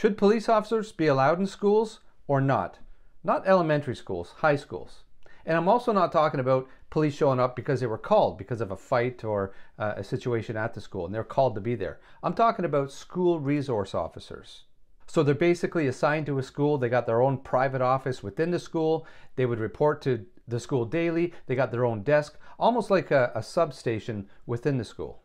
Should police officers be allowed in schools or not? Not elementary schools, high schools. And I'm also not talking about police showing up because they were called because of a fight or a situation at the school and they're called to be there. I'm talking about school resource officers. So they're basically assigned to a school, they got their own private office within the school, they would report to the school daily, they got their own desk, almost like a substation within the school.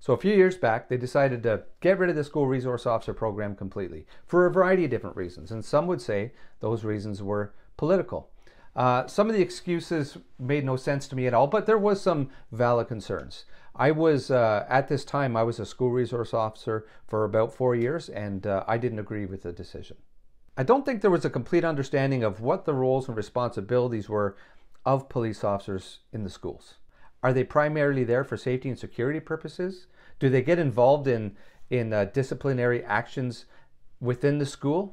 So a few years back, they decided to get rid of the school resource officer program completely for a variety of different reasons, and some would say those reasons were political. Some of the excuses made no sense to me at all, but there was some valid concerns. I was, at this time, I was a school resource officer for about 4 years, and I didn't agree with the decision. I don't think there was a complete understanding of what the roles and responsibilities were of police officers in the schools. Are they primarily there for safety and security purposes? Do they get involved in disciplinary actions within the school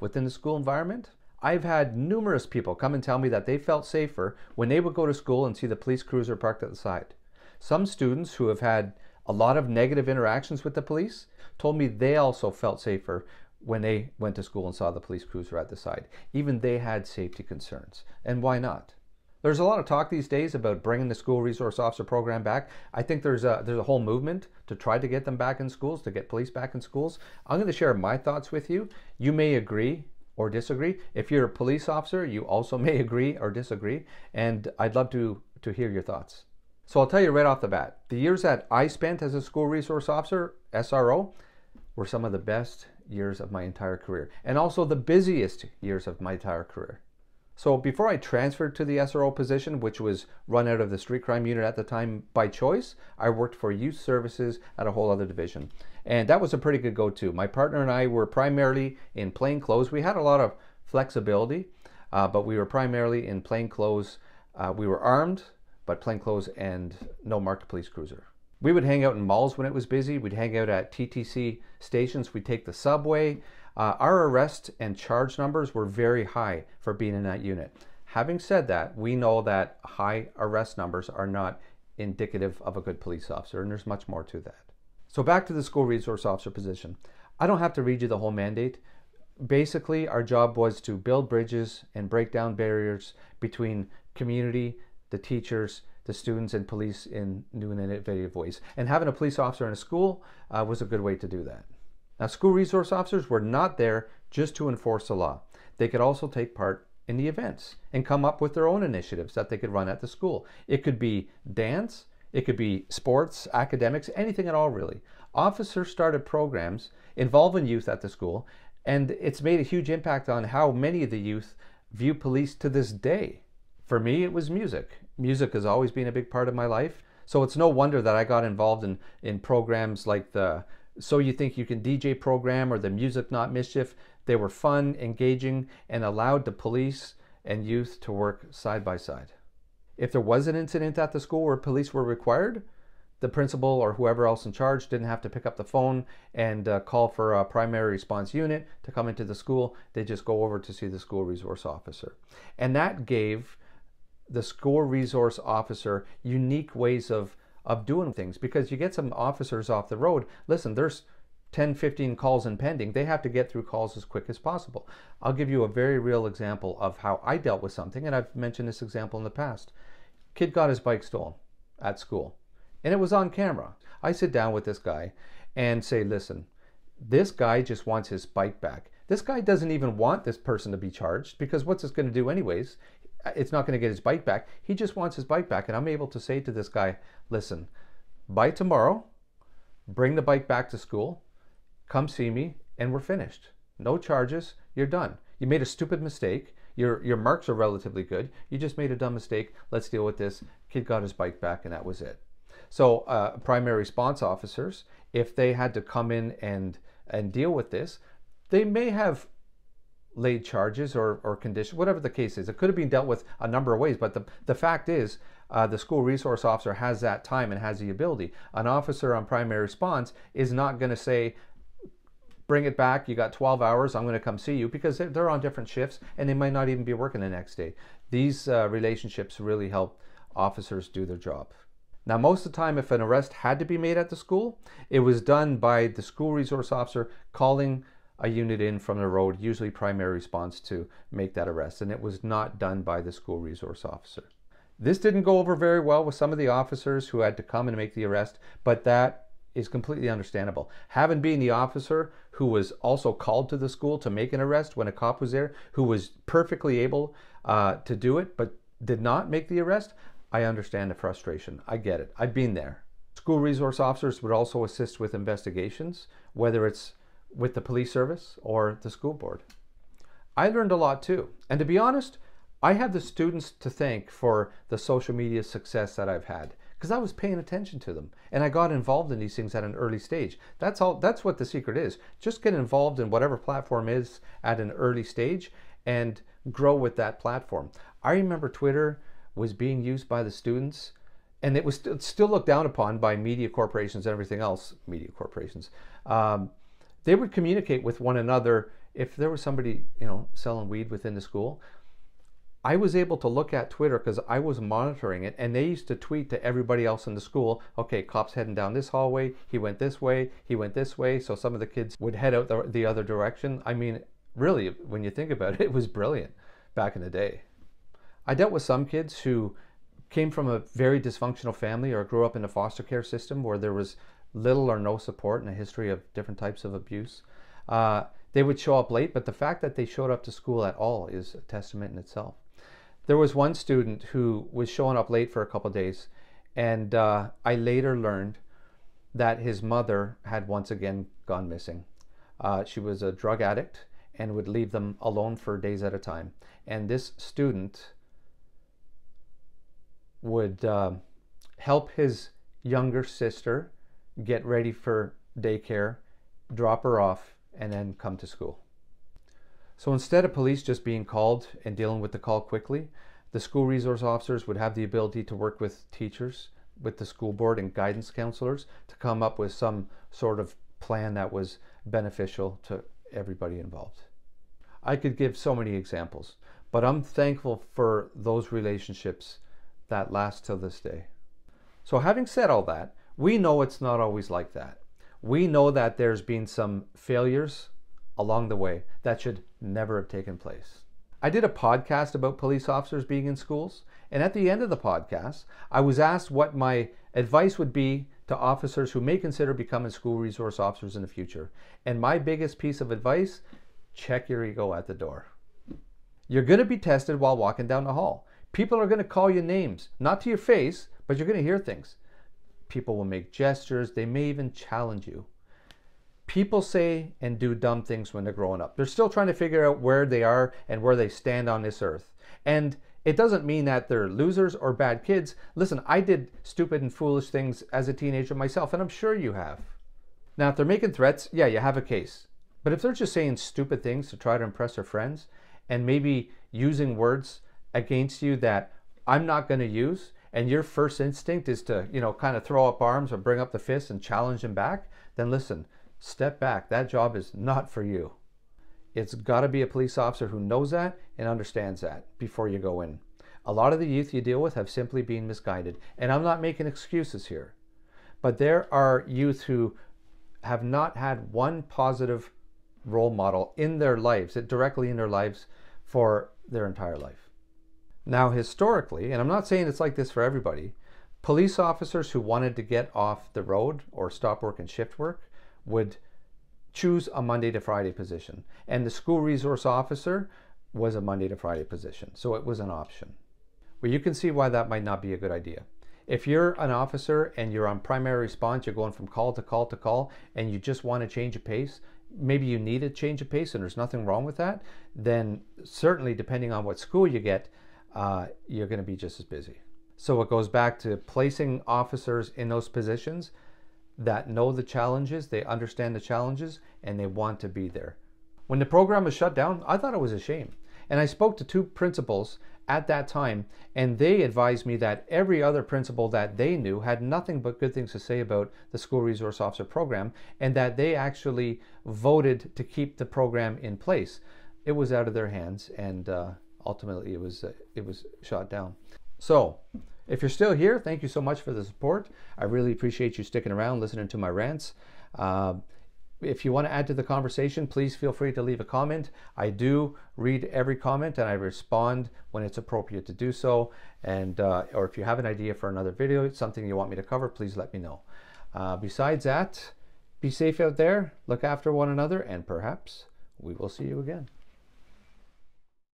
environment? I've had numerous people come and tell me that they felt safer when they would go to school and see the police cruiser parked at the side. Some students who have had a lot of negative interactions with the police told me they also felt safer when they went to school and saw the police cruiser at the side. Even they had safety concerns. And why not? There's a lot of talk these days about bringing the school resource officer program back. I think there's a whole movement to try to get them back in schools, to get police back in schools. I'm going to share my thoughts with you. You may agree or disagree. If you're a police officer, you also may agree or disagree, and I'd love to hear your thoughts. So I'll tell you right off the bat, the years that I spent as a school resource officer, SRO, were some of the best years of my entire career, and also the busiest years of my entire career. So before I transferred to the SRO position, which was run out of the street crime unit at the time by choice, I worked for youth services at a whole other division. And that was a pretty good go-to. My partner and I were primarily in plain clothes. We had a lot of flexibility, but we were primarily in plain clothes. We were armed, but plain clothes and no marked police cruiser. We would hang out in malls when it was busy. We'd hang out at TTC stations. We'd take the subway. Our arrest and charge numbers were very high for being in that unit. Having said that, we know that high arrest numbers are not indicative of a good police officer, and there's much more to that. So back to the school resource officer position. I don't have to read you the whole mandate. Basically, our job was to build bridges and break down barriers between community, the teachers, the students, and police in new and innovative ways. And having a police officer in a school was a good way to do that. Now, school resource officers were not there just to enforce the law. They could also take part in the events and come up with their own initiatives that they could run at the school. It could be dance, it could be sports, academics, anything at all really. Officers started programs involving youth at the school, and it's made a huge impact on how many of the youth view police to this day. For me, it was music. Music has always been a big part of my life, so it's no wonder that I got involved in programs like the So You Think You Can DJ program or the Music Not Mischief. They were fun, engaging, and allowed the police and youth to work side by side. If there was an incident at the school where police were required, the principal or whoever else in charge didn't have to pick up the phone and call for a primary response unit to come into the school. They just go over to see the school resource officer. And that gave the school resource officer unique ways of doing things, because you get some officers off the road. Listen, there's 10-15 calls impending. They have to get through calls as quick as possible. I'll give you a very real example of how I dealt with something, and I've mentioned this example in the past. Kid got his bike stolen at school, and it was on camera. I sit down with this guy and say, listen, this guy just wants his bike back. This guy doesn't even want this person to be charged, because what's this going to do anyways? It's not going to get his bike back. He just wants his bike back. And I'm able to say to this guy, listen, by tomorrow, bring the bike back to school, come see me, and we're finished. No charges, you're done. You made a stupid mistake. Your marks are relatively good. You just made a dumb mistake. Let's deal with this. Kid got his bike back, and that was it. So primary response officers, if they had to come in and deal with this, they may have laid charges or conditions, whatever the case is. It could have been dealt with a number of ways, but the fact is the school resource officer has that time and has the ability. An officer on primary response is not going to say, bring it back, you got 12 hours, I'm going to come see you, because they're on different shifts and they might not even be working the next day. These relationships really help officers do their job. Now, most of the time, if an arrest had to be made at the school, it was done by the school resource officer calling a unit in from the road, usually primary response, to make that arrest, and it was not done by the school resource officer. This didn't go over very well with some of the officers who had to come and make the arrest, but that is completely understandable. Having been the officer who was also called to the school to make an arrest when a cop was there, who was perfectly able to do it but did not make the arrest, I understand the frustration. I get it. I've been there. School resource officers would also assist with investigations, whether it's with the police service or the school board. I learned a lot too. And to be honest, I have the students to thank for the social media success that I've had, because I was paying attention to them and I got involved in these things at an early stage. That's all. That's what the secret is. Just get involved in whatever platform is at an early stage and grow with that platform. I remember Twitter was being used by the students, and it was still looked down upon by media corporations and everything else, media corporations. They would communicate with one another. If there was somebody, you know, selling weed within the school, I was able to look at Twitter because I was monitoring it, and they used to tweet to everybody else in the school, okay, cop's heading down this hallway, he went this way, he went this way, so some of the kids would head out the other direction. I mean, really, when you think about it, it was brilliant back in the day. I dealt with some kids who came from a very dysfunctional family or grew up in a foster care system where there was little or no support and a history of different types of abuse. They would show up late, but the fact that they showed up to school at all is a testament in itself. There was one student who was showing up late for a couple of days, and I later learned that his mother had once again gone missing. She was a drug addict and would leave them alone for days at a time. And this student would help his younger sister get ready for daycare, drop her off, and then come to school. So instead of police just being called and dealing with the call quickly, the school resource officers would have the ability to work with teachers, with the school board and guidance counselors, to come up with some sort of plan that was beneficial to everybody involved. I could give so many examples, but I'm thankful for those relationships that lasts till this day. So having said all that, we know it's not always like that. We know that there's been some failures along the way that should never have taken place. I did a podcast about police officers being in schools, and at the end of the podcast, I was asked what my advice would be to officers who may consider becoming school resource officers in the future. And my biggest piece of advice, check your ego at the door. You're gonna be tested while walking down the hall. People are going to call you names, not to your face, but you're going to hear things. People will make gestures. They may even challenge you. People say and do dumb things when they're growing up. They're still trying to figure out where they are and where they stand on this earth. And it doesn't mean that they're losers or bad kids. Listen, I did stupid and foolish things as a teenager myself, and I'm sure you have. Now, if they're making threats, yeah, you have a case. But if they're just saying stupid things to try to impress their friends and maybe using words against you that I'm not going to use, and your first instinct is to, you know, kind of throw up arms or bring up the fist and challenge them back, then listen, step back. That job is not for you. It's got to be a police officer who knows that and understands that before you go in. A lot of the youth you deal with have simply been misguided, and I'm not making excuses here, but there are youth who have not had one positive role model in their lives, directly in their lives, for their entire life. Now, historically, and I'm not saying it's like this for everybody, police officers who wanted to get off the road or stop work and shift work would choose a Monday to Friday position. And the school resource officer was a Monday to Friday position, so it was an option. Well, you can see why that might not be a good idea. If you're an officer and you're on primary response, you're going from call to call to call, and you just want to change a pace, maybe you need a change of pace and there's nothing wrong with that, then certainly depending on what school you get, you're going to be just as busy. So it goes back to placing officers in those positions that know the challenges, they understand the challenges, and they want to be there. When the program was shut down, I thought it was a shame. And I spoke to two principals at that time, and they advised me that every other principal that they knew had nothing but good things to say about the school resource officer program, and that they actually voted to keep the program in place. It was out of their hands, and ultimately it was shot down. So if you're still here, thank you so much for the support. I really appreciate you sticking around, listening to my rants. If you want to add to the conversation, please feel free to leave a comment. I do read every comment and I respond when it's appropriate to do so. And or if you have an idea for another video, it's something you want me to cover, please let me know. Besides that, be safe out there, look after one another, and perhaps we will see you again.